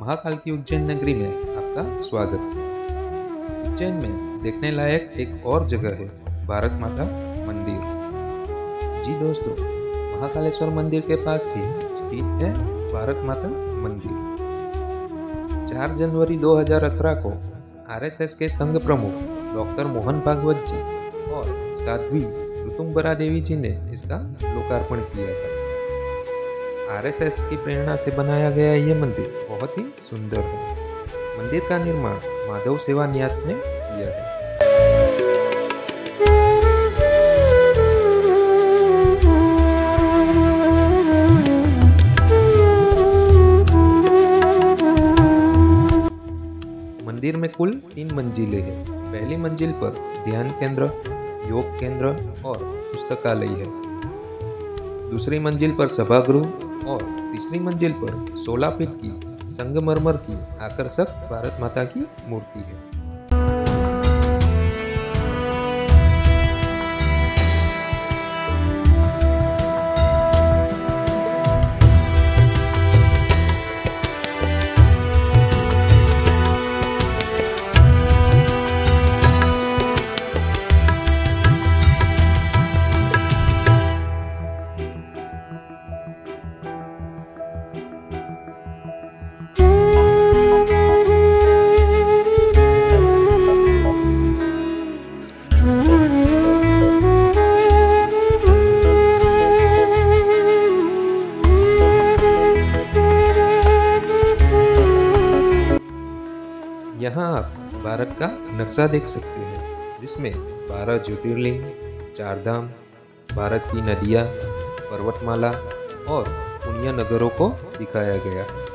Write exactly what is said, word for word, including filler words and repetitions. महाकाल की उज्जैन नगरी में आपका स्वागत है। उज्जैन में देखने लायक एक और जगह है भारत माता मंदिर। जी दोस्तों, महाकालेश्वर मंदिर के पास ही स्थित है भारत माता मंदिर। चार जनवरी दो हज़ार अठारह को आरएसएस के संघ प्रमुख डॉक्टर मोहन भागवत जी और साध्वी ऋतुंबरा देवी जी ने इसका लोकार्पण किया था। आरएसएस की प्रेरणा से बनाया गया ये मंदिर बहुत ही सुंदर है। मंदिर का निर्माण माधव सेवा न्यास ने किया है। मंदिर में कुल तीन मंजिलें हैं। पहली मंजिल पर ध्यान केंद्र, योग केंद्र और पुस्तकालय है। दूसरी मंजिल पर सभागृह और तीसरी मंजिल पर सोलह फीट की संगमरमर की आकर्षक भारत माता की मूर्ति है। यहाँ आप भारत का नक्शा देख सकते हैं, जिसमें बारह ज्योतिर्लिंग, चारधाम, भारत की नदियाँ, पर्वतमाला और पुण्य नगरों को दिखाया गया है।